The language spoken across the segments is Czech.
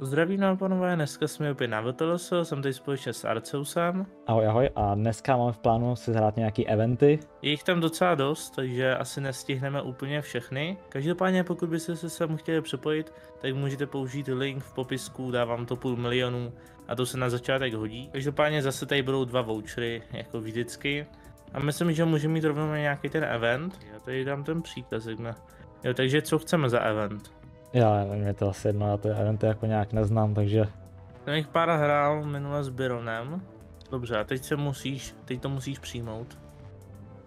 Zdravím vám, panové, dneska jsme opět na WTLS, jsem tady společně s Arceusem. Ahoj, ahoj, a dneska máme v plánu si zahrát nějaký eventy. Je jich tam docela dost, takže asi nestihneme úplně všechny. Každopádně, pokud byste se sem chtěli připojit, tak můžete použít link v popisku, dávám to 500 000 a to se na začátek hodí. Každopádně zase tady budou 2 vouchery, jako vždycky. A myslím, že můžeme mít rovnou nějaký ten event. Já tady dám ten příkazek, ne? Jo, takže co chceme za event? Já nevím, je to asi jedno, já to eventy jako nějak neznám, takže... Jsem jich pár hrál minule s Byronem. Dobře, a teď to musíš přijmout.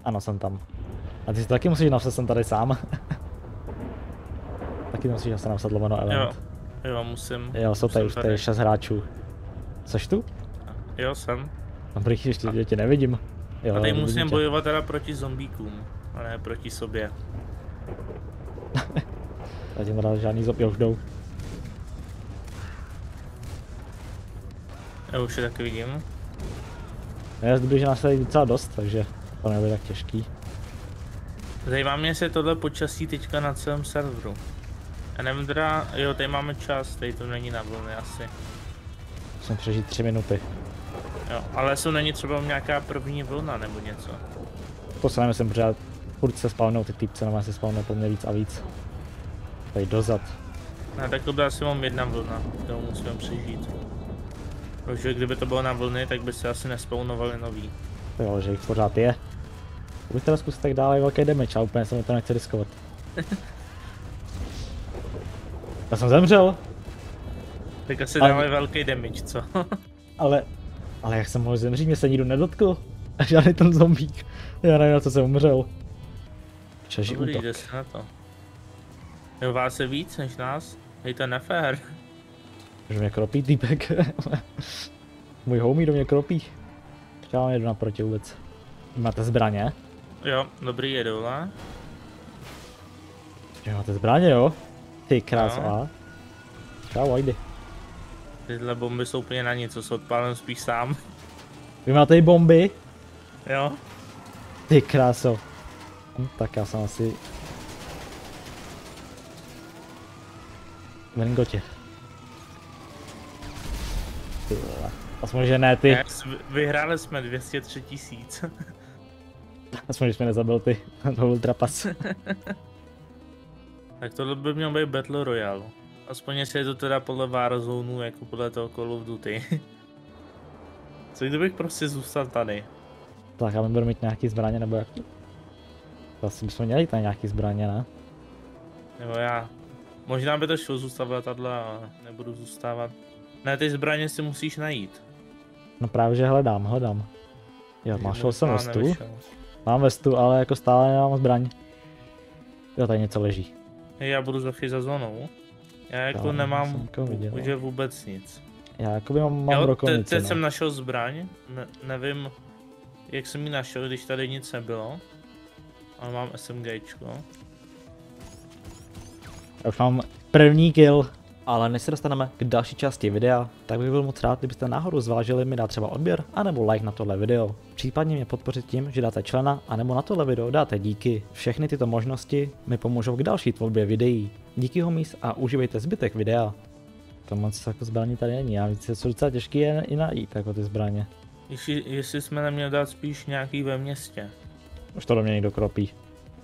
Ano, jsem tam. A ty si to taky musíš napsat, jsem tady sám. Taky to musíš napsat lomeno event. Jo, musím. Jo, jsou tady už 6 hráčů. Jseš tu? Jo, jsem. Dobrý, ještě tě nevidím. Jo, a teď musím bojovat teda proti zombíkům, a ne proti sobě. Já tím rád žádný zopěl už jdou. Já už je taky vidím. Já jsem dobrý, že nás tady docela dost, takže to nebude tak těžký. Zajímá mě, jestli je tohle počasí teďka na celém serveru. Já nevím teda, jo, tady máme čas, tady to není na vlny asi. Musím přežít 3 minuty. Jo, ale jsou není třeba nějaká první vlna nebo něco. To se nemyslím, protože furt se spavnou ty týpce, no se spavnou po mně víc a víc. Tady dozad. No tak to byla asi mám 1 vlna, kterou musíme přežít. Protože kdyby to bylo na vlny, tak by se asi nespawnovali nový. To jo, že jich pořád je. Kdyby teda zkusit, tak dávají velký damage, a úplně se to nechce riskovat. Já jsem zemřel. Tak asi dávají velký damage, co? Ale jak jsem mohl zemřít, mě se nikdo nedotkl. A žádný ten zombík. Já nevím, na co jsem umřel. Čeží útok. Dobrý, jde se na to. Jo, vás je víc než nás? Hej, to je nefér. Že mě kropí týpek. Můj homie do mě kropí. Já vám jedu naproti vůbec. Máte zbraně? Jo, dobrý, je dole. Že máte zbraně, jo? Ty krása. Čau, ajdy. Tyhle bomby jsou úplně na nic, co se odpálím spíš sám. Vy máte i bomby? Jo. Ty kráso. Tak já jsem asi... Vringotě. Ty vole. Aspoň, že ne ty. Vyhráli jsme 203 000. Aspoň, že jsme nezabil ty. To byl trapas. Tak tohle by mělo být Battle Royale. Aspoň, jestli je to teda podle Warzone, jako podle toho Call of Duty. Co kdybych prostě zůstal tady? Tak a my budeme mít nějaký zbraně, nebo jak? To asi bychom měli tady nějaký zbraně, ne? Nebo já. Možná by to šlo zůstat v letadle, ale nebudu zůstávat. Ne, ty zbraně si musíš najít. No právě, že hledám. Jo, našel jsem vestu. Nevyšel. Mám vestu, ale jako stále nemám zbraň. Jo, tady něco leží. Já budu za chvíli za zónou. Já jako já nemám už vůbec nic. Já jako mám rokovnici. Teď jsem našel zbraň, nevím jak jsem ji našel, když tady nic nebylo. Ale mám SMGčko. Já už mám první kill, ale než se dostaneme k další části videa, tak bych byl moc rád, kdybyste náhodou zvážili mi dát třeba odběr anebo like na tohle video. Případně mě podpořit tím, že dáte člena anebo na tohle video dáte díky. Všechny tyto možnosti mi pomůžou k další tvorbě videí. Díky homies a užívejte zbytek videa. To moc jako zbraní tady není, já víc, co docela těžký je i najít jako ty zbraně. Jestli jsme neměli dát spíš nějaký ve městě. Už to do mě někdo kropí.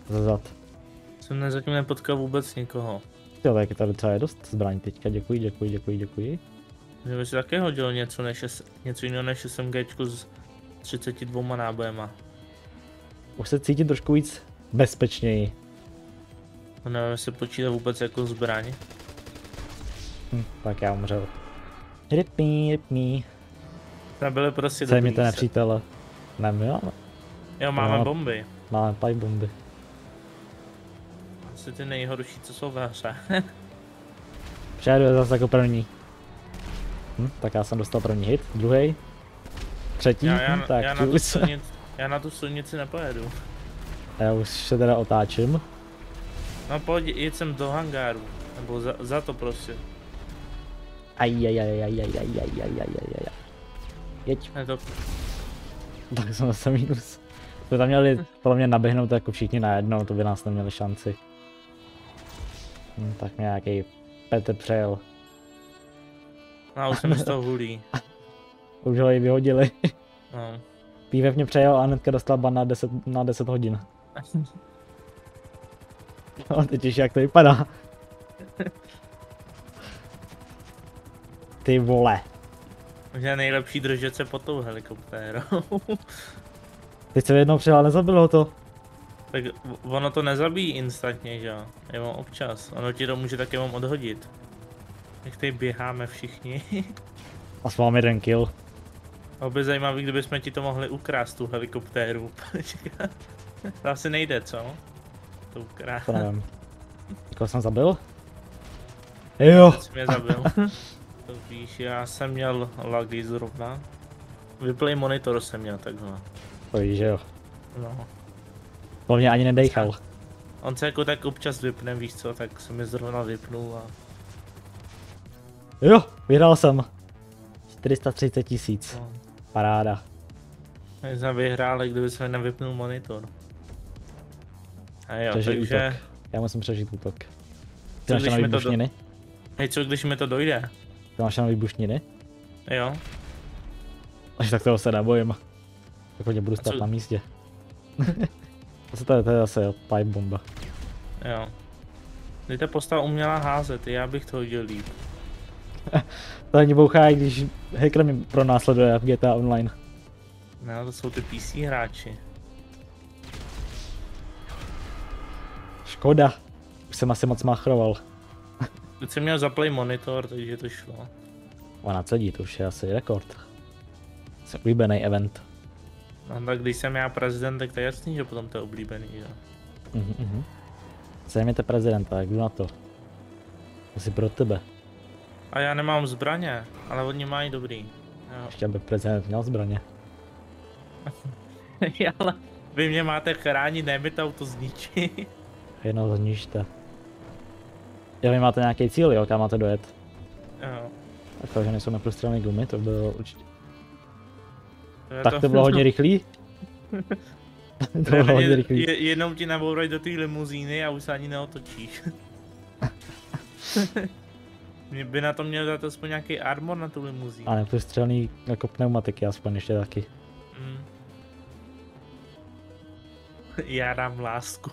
Zazad. Jsem zatím nepotkal vůbec nikoho. Jo, tak je tady docela je dost zbraní teďka, děkuji. Kdyby si také hodil něco jiného než SMGčku s 32 nábojema. Už se cítím trošku víc bezpečněji. No nevím, jestli počítá vůbec jako zbraň. Tak já umřel. Rypní. Tam byly prostě dobrý. Zajměte nepřítele. Nemáme. Jo, máme bomby. Máme paj bomby. Asi ty nejhorší, co jsou ve hře. Přijedu je zase jako první. Tak já jsem dostal první hit, druhý, třetí, tak já na tu silnici nepojedu. Já už se teda otáčím. No pojď, jít sem do hangáru, nebo za to prostě. Jeď. Tak jsem zase minus. To tam měli podle mě naběhnout jako všichni najednou, to by nás neměli šanci. Tak mě nějaký Petr přejel. No, už jsem z toho hulí. Už ho ji vyhodili. No. Pívek mě přejel a hnedka dostal ban na 10 hodin. No, teď jak to vypadá. Ty vole. Možná nejlepší držet se pod tou helikoptérou. Teď se jednou přijel, nezabilo to. Tak ono to nezabíjí instantně, že jo? Jenom občas. Ono ti to může tak jenom odhodit. Jak tady běháme všichni. A s máme jeden kill. A by zajímavý, kdybychom ti to mohli ukrást, tu helikoptéru. To asi nejde, co? To ukrást. To nevím. Jako jsem zabil? Jo! Jsi mě zabil. To víš, já jsem měl lagy zrovna. Vyplý monitor jsem měl takhle. To víš, že jo. No. Po mě ani nedejchal. On se jako tak občas vypne, víš co, tak se mi zrovna vypnul a... Jo, vyhrál jsem. 430 000. No. Paráda. My jsme vyhráli, kdyby se nevypnul monitor. A jo, takže... Útok. Já musím přežít útok. Ty máš na výbušniny? Hej, co když mi to dojde? Ty máš na výbušniny? Jo. Až tak toho se nebojím. Tak hodně budu stát na místě. Co to je zase pipe bomba. Jo. Kdy ta postava uměla házet, já bych to hodil líp. To ani bouchá, když hacker mi pronásleduje v GTA Online. No, to jsou ty PC hráči. Škoda. Už jsem asi moc machroval. Teď jsem měl zaplay monitor, takže to šlo. Ona cedí, to už je asi rekord. Jsem oblíbený event. No tak když jsem já prezident, tak to je jasný, že potom to je oblíbený, jo. Zajměte prezidenta, jak jdu na to. Asi pro tebe. A já nemám zbraně, ale oni mají dobrý. Jo. Ještě by prezident měl zbraně. Ale vy mě máte chránit, ne mi to auto zničí. Jenom zničte. Jo, vy máte nějaký cíl, jo, kam máte dojet. Jo. Takhle, že nejsou neprostřelné gumy, to bylo určitě. Tak to bylo hodně rychlý. To bylo hodně rychlý. Jednou ti nabourají do té limuzíny a už se ani neotočíš. Mě by na to měl dát aspoň nějaký armor na tu limuzínu. A neprostřelný jako pneumatiky aspoň ještě taky. Mm. Já dám lásku.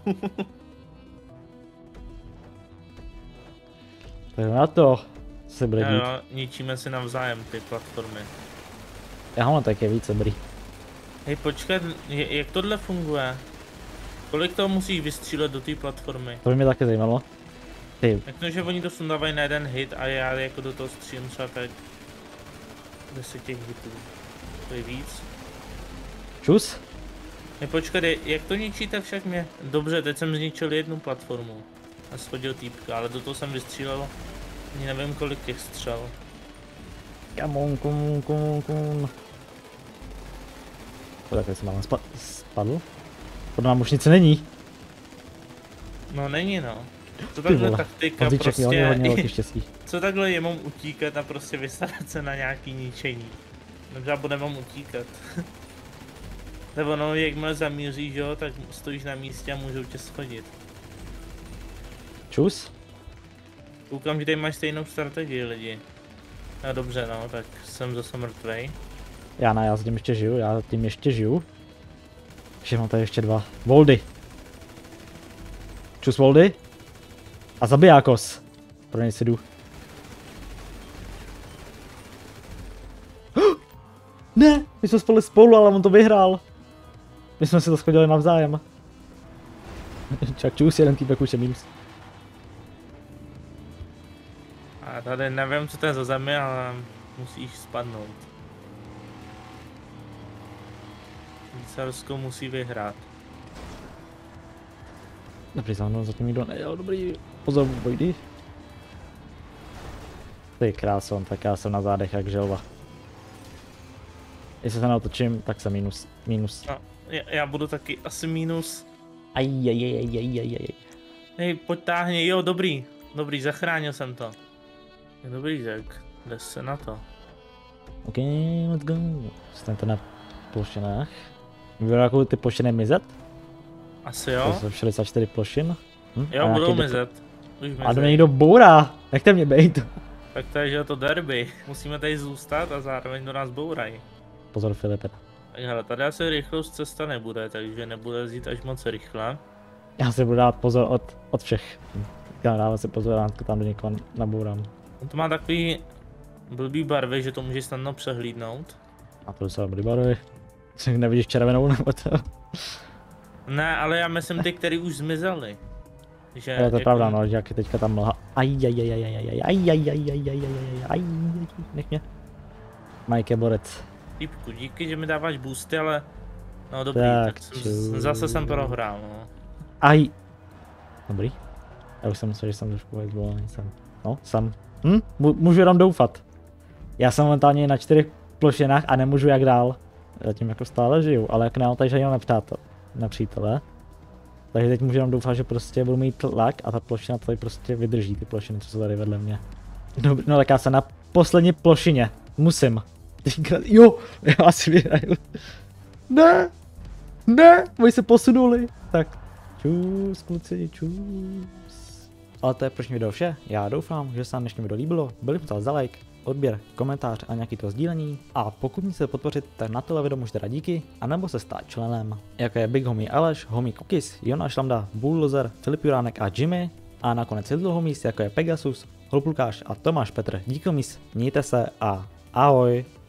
Tak na to se bude dít. No, ničíme si navzájem ty platformy. Aha, tak je víc dobrý. Hej, počkat, jak tohle funguje? Kolik toho musíš vystřílet do té platformy? To by mě také zajímalo. Ty. Jak to, že oni to sundávají na jeden hit a já jako do toho střílím třeba tak 10 hitů. To je víc. Čus? Hej, počkat, jak to ničíte však mě? Dobře, teď jsem zničil jednu platformu. A shodil týpka, ale do toho jsem vystřílel. Ani nevím, kolik těch střel. Come on. Takhle jsem spadl? Pod nám už nic není. No není no. Co takhle taktika prostě... Co takhle je mám utíkat a prostě vysadat se na nějaký ničení. Dobře, bude mám utíkat. Nebo no, jakmile zamíříš, jo, tak stojíš na místě a můžou tě schodit. Čus? Koukám, že tady máš stejnou strategii lidi. No dobře no, tak jsem zase mrtvej. Já ne, já s tím ještě žiju, Že mám tady ještě dva. Voldy. Čus Voldy. A zabijákos. Pro něj si jdu. Ne, my jsme spali spolu, ale on to vyhrál. My jsme si to shodili navzájem. Čak čus, jeden týpek už je minus. A tady nevím, co to je za zemi, ale musíš spadnout. Švýcarsko musí vyhrát. Dobrý, za mnou zatím nikdo nejel, dobrý. Pozor, Voldy. Ty kráson, tak já jsem na zádech jak želva. Jestli se neotočím, tak jsem minus. No, já budu taky asi minus. Hej, potáhni, jo, dobrý. Dobrý, zachránil jsem to. Dobrý, tak jde se na to. OK, let's go. Staňte na plošinách. Vypadá ty plošiny mizet? Asi jo. To 64 plošin. Hm? Jo, budou mizet. A do mě někdo bourá. Nechte mě bejt. Tak to je, že to derby. Musíme tady zůstat a zároveň do nás bourají. Pozor, Filipe. Hele, tady asi rychlost cesta nebude, takže nebude zít až moc rychle. Já si budu dát pozor od všech. Já dávám si pozor, já tam do někoho nabourám. On to má takový blbý barvy, že to může snadno přehlídnout. A to jsou blbý barvy. Nevidíš červenou nebo to? Ne, ale já myslím ty, který už zmizely. Že je to jako... pravda, no, jak je teďka tam mlha. Nech mě. Mike je borec. Týpku, díky, že mi dáváš boosty, ale... No dobrý, tak zase jsem prohrál, no. Aj. Dobrý. Já už jsem myslel, že jsem trošku vyzvolený jsem. No, jsem. Hm? Můžu jenom doufat. Já jsem momentálně na 4 plošinách a nemůžu jak dál. Zatím jako stále žiju, ale jak nám tady žádného nepřítele. Takže teď můžu jenom doufat, že prostě budu mít tlak a ta plošina tady prostě vydrží, ty plošiny, co jsou tady vedle mě. Dobrý, no tak já jsem na poslední plošině. Musím. Jo, já asi vyhraju. Ne, ne, oni se posunuli. Tak, čus, kluci, čus. Ale to je proč mi video vše. Já doufám, že se vám dnešní video líbilo. Byli byste za like, odběr, komentář a nějaký to sdílení. A pokud mě chcete podpořit, tak na tohle video můžete dát díky, anebo se stát členem. Jako je Big Homie Aleš, Homie Kokis, Jonaš Lamda, Bulllozer, Filip Juránek a Jimmy. A nakonec je homies, jako je Pegasus, Lopulkáš a Tomáš Petr. Díky homies, mějte se a ahoj.